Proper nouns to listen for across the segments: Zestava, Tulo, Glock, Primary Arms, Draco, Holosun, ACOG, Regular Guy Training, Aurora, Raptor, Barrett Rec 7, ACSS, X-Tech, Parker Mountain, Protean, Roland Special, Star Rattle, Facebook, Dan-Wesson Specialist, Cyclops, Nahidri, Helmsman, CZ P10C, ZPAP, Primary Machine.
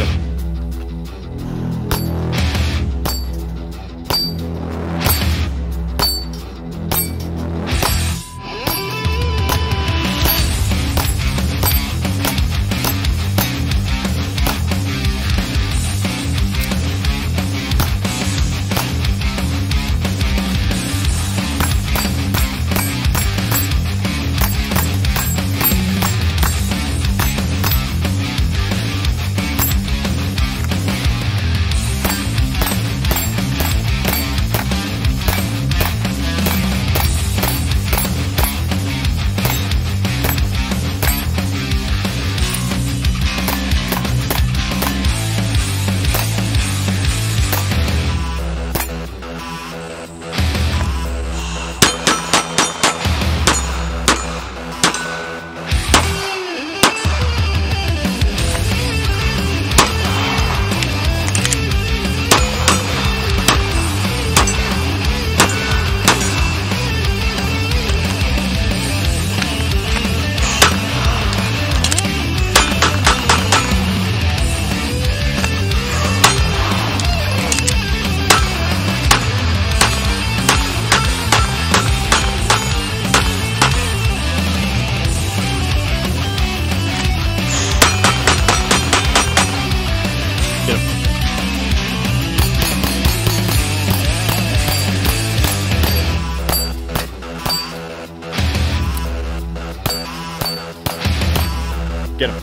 get him. Get him.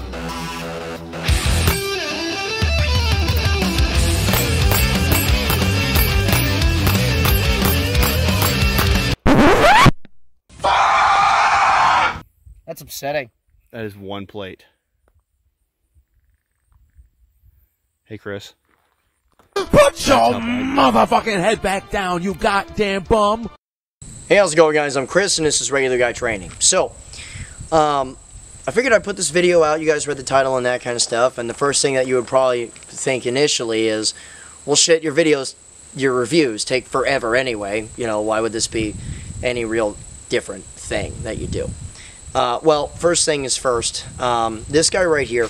That's upsetting. That is one plate. Hey, Chris. Put your motherfucking head back down, you goddamn bum. Hey, how's it going, guys? I'm Chris, and this is Regular Guy Training. So, I figured I'd put this video out. You guys read the title and that kind of stuff, and the first thing that you would probably think initially is, well shit, your videos, your reviews take forever anyway, you know, why would this be any real different thing that you do? Well, first thing is first, this guy right here,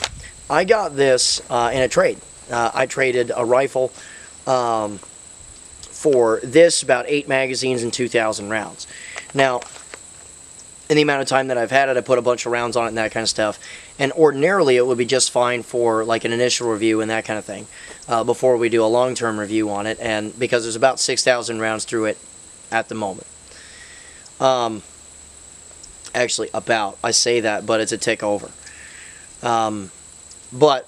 I got this in a trade. I traded a rifle for this, about 8 magazines and 2,000 rounds. Now, in the amount of time that I've had it, I put a bunch of rounds on it and that kind of stuff. And ordinarily, it would be just fine for like an initial review and that kind of thing before we do a long-term review on it. And because there's about 6,000 rounds through it at the moment. Actually, about. I say that, but it's a tick over. But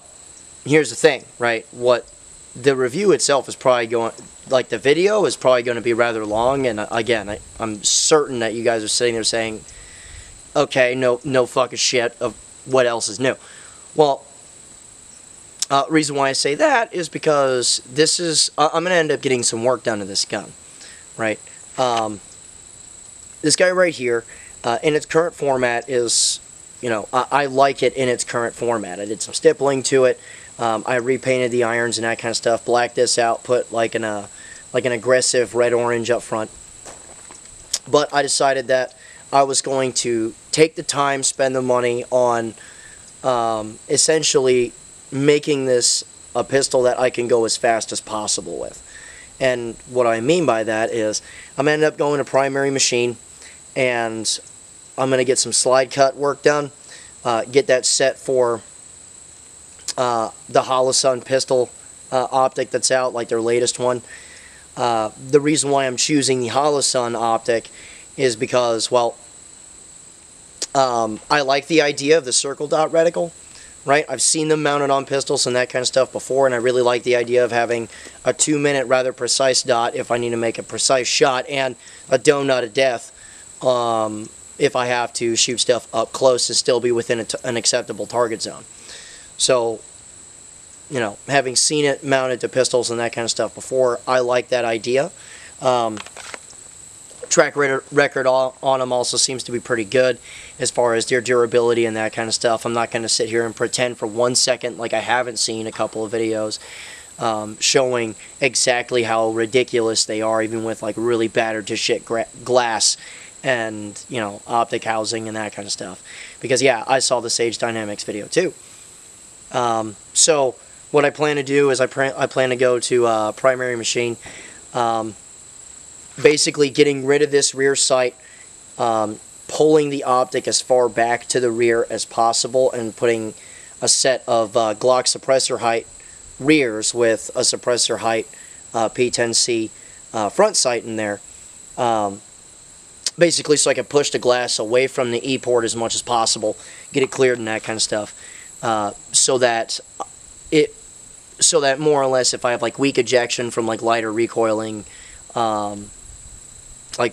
here's the thing, right? What the review itself is probably going... like the video is probably going to be rather long. And again, I'm certain that you guys are sitting there saying... okay, no fucking shit of what else is new. Well, reason why I say that is because this is... I'm going to end up getting some work done to this gun, right? This guy right here, in its current format is... you know, I like it in its current format. I did some stippling to it. I repainted the irons and that kind of stuff. Blacked this out, put like an aggressive red-orange up front. But I decided that I was going to take the time, spend the money on essentially making this a pistol that I can go as fast as possible with. And what I mean by that is I'm going to end up going to Primary Machine, and I'm going to get some slide cut work done, get that set for the Holosun pistol optic that's out, like their latest one. The reason why I'm choosing the Holosun optic is because, well, I like the idea of the circle dot reticle, right? I've seen them mounted on pistols and that kind of stuff before, and I really like the idea of having a 2-minute rather precise dot if I need to make a precise shot, and a donut of death if I have to shoot stuff up close and still be within an acceptable target zone. So, you know, having seen it mounted to pistols and that kind of stuff before, I like that idea. Track record on them also seems to be pretty good as far as their durability and that kind of stuff. I'm not going to sit here and pretend for 1 second like I haven't seen a couple of videos showing exactly how ridiculous they are, even with like really battered to shit glass and, you know, optic housing and that kind of stuff. Because, yeah, I saw the Sage Dynamics video too. So what I plan to do is I plan to go to Primary Machine. Basically getting rid of this rear sight, pulling the optic as far back to the rear as possible, and putting a set of Glock suppressor height rears with a suppressor height P10C front sight in there. Basically so I can push the glass away from the E-port as much as possible, get it cleared and that kind of stuff, so that more or less if I have like weak ejection from like lighter recoiling, like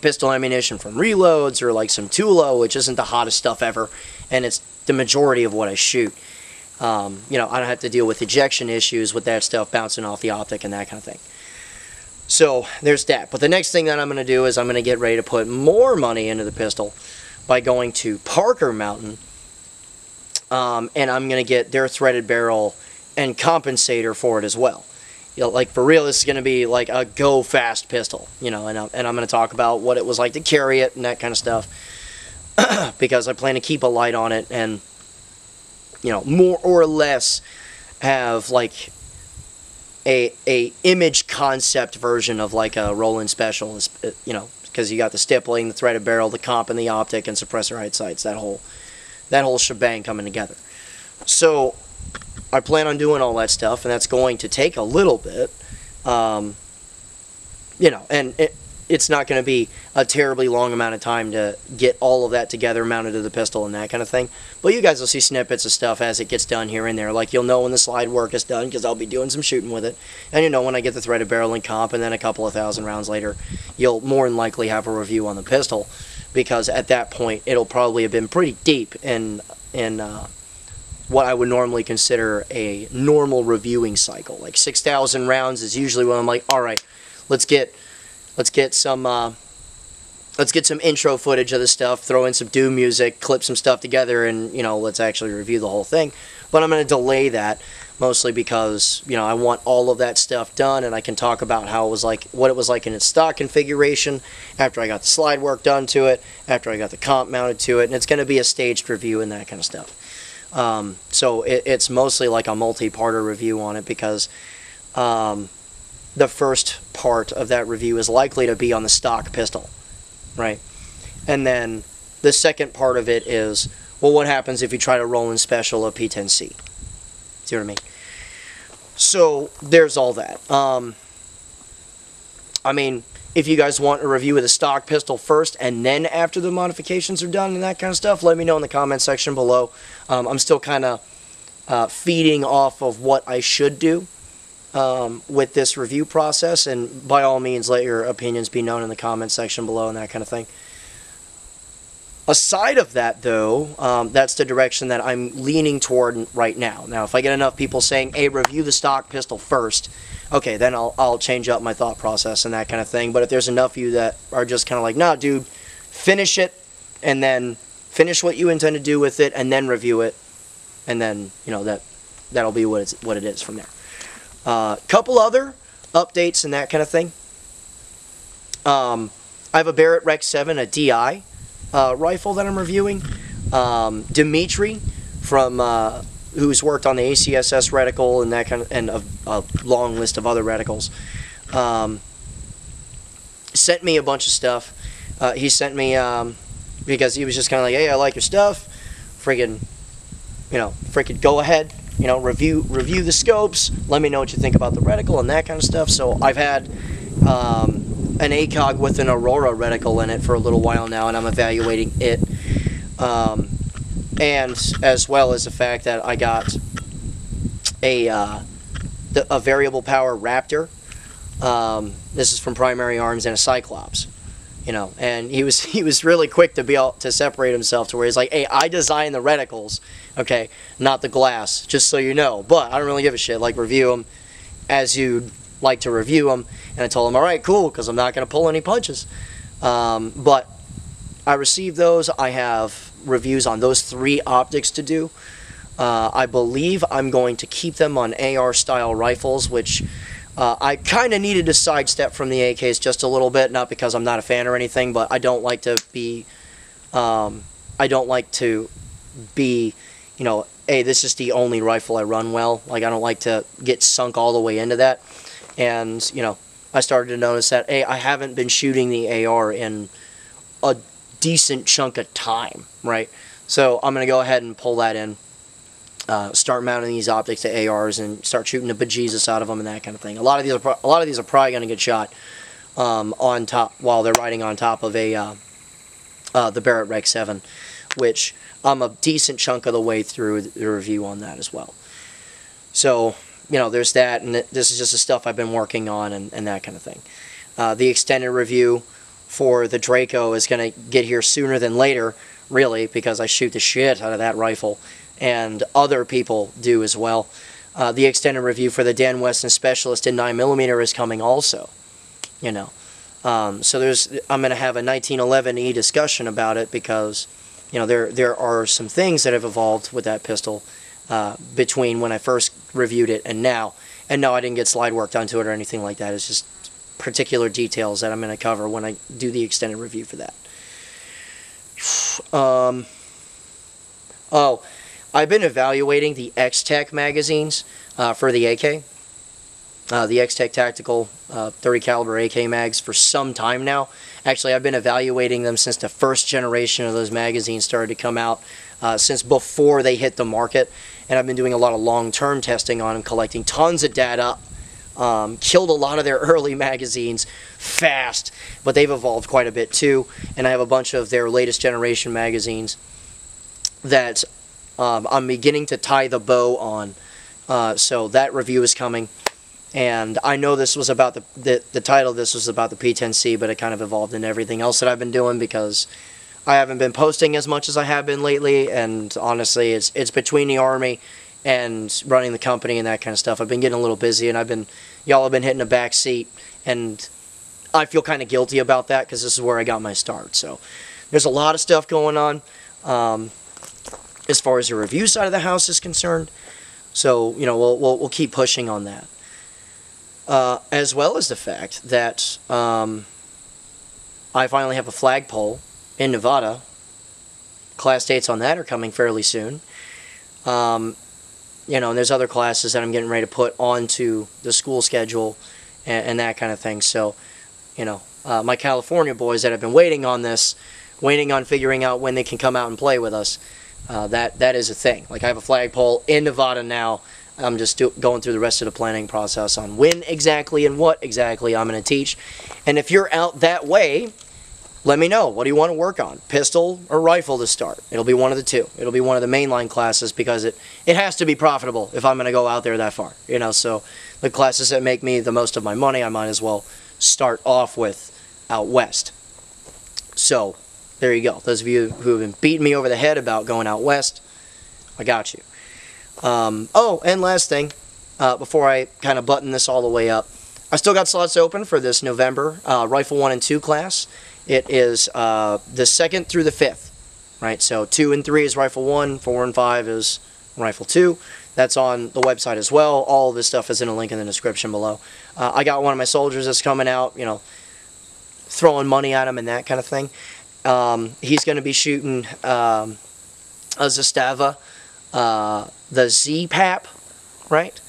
pistol ammunition from reloads or like some Tulo, which isn't the hottest stuff ever, and it's the majority of what I shoot. You know, I don't have to deal with ejection issues with that stuff bouncing off the optic and that kind of thing. So there's that. But the next thing that I'm going to do is I'm going to get ready to put more money into the pistol by going to Parker Mountain, and I'm going to get their threaded barrel and compensator for it as well. You know, like for real, this is going to be like a go fast pistol, you know, and I'm going to talk about what it was like to carry it and that kind of stuff, because I plan to keep a light on it and, you know, more or less have like a image concept version of like a Roland Special, you know, because you got the stippling, the threaded barrel, the comp and the optic and suppressor height sights, that whole shebang coming together. So I plan on doing all that stuff, and that's going to take a little bit, you know, and it's not going to be a terribly long amount of time to get all of that together, mounted to the pistol and that kind of thing, but you guys will see snippets of stuff as it gets done here and there. Like, you'll know when the slide work is done, because I'll be doing some shooting with it, and you know when I get the threaded barrel and comp, and then a couple of thousand rounds later, you'll more than likely have a review on the pistol, because at that point, it'll probably have been pretty deep in what I would normally consider a normal reviewing cycle. Like 6,000 rounds is usually when I'm like, all right, let's get some intro footage of the stuff, throw in some doom music, clip some stuff together, and, you know, let's actually review the whole thing. But I'm going to delay that mostly because, you know, I want all of that stuff done, and I can talk about how it was like, what it was like in its stock configuration after I got the slide work done to it, after I got the comp mounted to it, and it's going to be a staged review and that kind of stuff. So it's mostly like a multi-parter review on it, because the first part of that review is likely to be on the stock pistol, right? And then the second part of it is, well, what happens if you try to roll in special a P10C? See what I mean? So there's all that. I mean, if you guys want a review of the stock pistol first and then after the modifications are done and that kind of stuff, let me know in the comment section below. I'm still kind of feeding off of what I should do with this review process, and by all means let your opinions be known in the comment section below and that kind of thing. Aside of that though, that's the direction that I'm leaning toward right now. Now if I get enough people saying, hey, review the stock pistol first, okay, then I'll change up my thought process and that kind of thing. But if there's enough of you that are just kind of like, nah, dude, finish it, and then finish what you intend to do with it, and then review it, and then, you know, that'll be what it is from there. Couple other updates and that kind of thing. I have a Barrett Rec 7, a DI rifle that I'm reviewing. Dimitri from who's worked on the ACSS reticle and that kind of, and a long list of other reticles, sent me a bunch of stuff. He sent me because he was just kind of like, hey, I like your stuff, friggin', you know, freaking go ahead, you know, review the scopes, let me know what you think about the reticle and that kind of stuff. So I've had an ACOG with an Aurora reticle in it for a little while now, and I'm evaluating it, and as well as the fact that I got a variable power Raptor. This is from Primary Arms, and a Cyclops, you know. And he was really quick to be able to separate himself to where he's like, hey, I design the reticles, okay, not the glass, just so you know. But I don't really give a shit. Like, review them as you like to review them. And I told him, all right, cool, because I'm not going to pull any punches. But I received those. I have reviews on those 3 optics to do. I believe I'm going to keep them on AR style rifles, which I kind of needed to sidestep from the AKs just a little bit, not because I'm not a fan or anything, but I don't like to be, you know, hey, this is the only rifle I run well. Like, I don't like to get sunk all the way into that. And, you know, I started to notice that, hey, I haven't been shooting the AR in a decent chunk of time, right? So I'm going to go ahead and pull that in, start mounting these optics to ARs and start shooting the bejesus out of them and that kind of thing. A lot of these are probably going to get shot on top, while they're riding on top of a the Barrett Rec 7, which I'm a decent chunk of the way through the review on that as well. So, you know, there's that, and this is just the stuff I've been working on and that kind of thing. The extended review for the Draco is going to get here sooner than later, really, because I shoot the shit out of that rifle, and other people do as well. The extended review for the Dan-Wesson Specialist in 9mm is coming also, you know. So I'm going to have a 1911E discussion about it, because, you know, there are some things that have evolved with that pistol between when I first reviewed it and now. And no, I didn't get slide work onto it or anything like that. It's just particular details that I'm going to cover when I do the extended review for that. Oh, I've been evaluating the X-Tech magazines for the AK. The X-Tech Tactical 30 caliber AK mags for some time now. Actually, I've been evaluating them since the first generation of those magazines started to come out, since before they hit the market. And I've been doing a lot of long-term testing on them, collecting tons of data. Killed a lot of their early magazines fast, but they've evolved quite a bit too. And I have a bunch of their latest generation magazines that I'm beginning to tie the bow on. So that review is coming. And I know this was about the title of this was about the P10C, but it kind of evolved into everything else that I've been doing, because I haven't been posting as much as I have been lately, and honestly, it's between the Army and running the company and that kind of stuff. I've been getting a little busy, and y'all have been hitting the back seat, and I feel kind of guilty about that, because this is where I got my start. So there's a lot of stuff going on as far as the review side of the house is concerned. So, you know, we'll keep pushing on that. As well as the fact that I finally have a flagpole in Nevada. Class dates on that are coming fairly soon. You know, and there's other classes that I'm getting ready to put onto the school schedule and that kind of thing. So, you know, my California boys that have been waiting on this, waiting on figuring out when they can come out and play with us, that is a thing. Like, I have a flagpole in Nevada now. I'm just going through the rest of the planning process on when exactly and what exactly I'm going to teach. And if you're out that way, let me know. What do you want to work on? Pistol or rifle to start? It'll be one of the two. It'll be one of the mainline classes, because it has to be profitable if I'm going to go out there that far. You know, so the classes that make me the most of my money, I might as well start off with out west. So there you go. Those of you who have been beating me over the head about going out west, I got you. Oh, and last thing, before I kind of button this all the way up, I still got slots open for this November Rifle 1 and 2 class. It is the 2nd through the 5th, right? So 2 and 3 is Rifle 1, 4 and 5 is Rifle 2. That's on the website as well. All of this stuff is in a link in the description below. I got one of my soldiers that's coming out, you know, throwing money at him and that kind of thing. He's going to be shooting a Zestava. The ZPAP, right?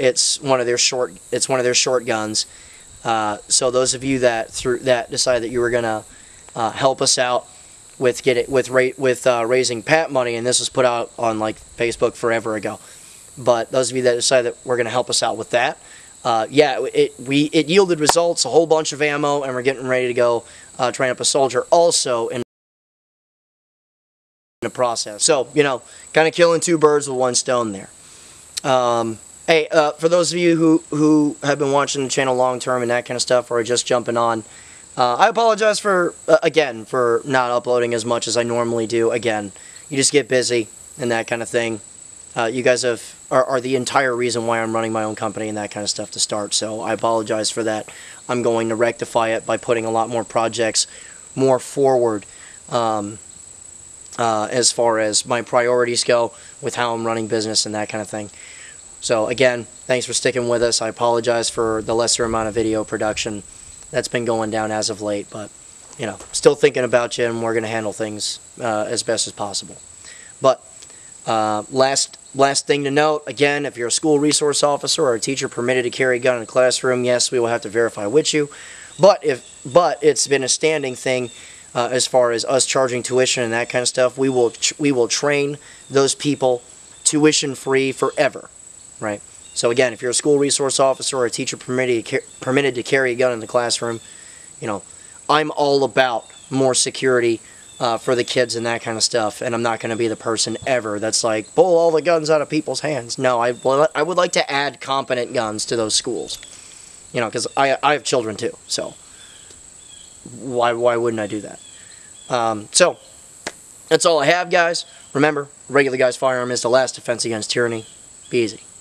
It's one of their short. It's one of their short guns. So those of you that decided that you were gonna help us out with raising PAP money, and this was put out on like Facebook forever ago. But those of you that decided that we're gonna help us out with that, yeah, it yielded results, a whole bunch of ammo, and we're getting ready to go train up a soldier also in the process. So, you know, kind of killing two birds with one stone there. Hey, for those of you who have been watching the channel long term and that kind of stuff, or are just jumping on, I apologize for again for not uploading as much as I normally do. Again, you just get busy and that kind of thing. You guys are the entire reason why I'm running my own company and that kind of stuff to start, so I apologize for that. I'm going to rectify it by putting a lot more projects more forward, as far as my priorities go with how I'm running business and that kind of thing. So again, thanks for sticking with us. I apologize for the lesser amount of video production that's been going down as of late, but, you know, still thinking about you, and we're going to handle things as best as possible. But Last thing to note, again, if you're a school resource officer or a teacher permitted to carry a gun in a classroom, yes, we will have to verify with you. But it's been a standing thing as far as us charging tuition and that kind of stuff. We will train those people tuition-free forever, right? So again, if you're a school resource officer or a teacher permitted to carry a gun in the classroom, you know, I'm all about more security for the kids and that kind of stuff, and I'm not going to be the person ever that's like, pull all the guns out of people's hands. No, I would like to add competent guns to those schools, you know, because I have children too, so why wouldn't I do that? So that's all I have, guys. Remember, Regular Guy's firearm is the last defense against tyranny. Be easy.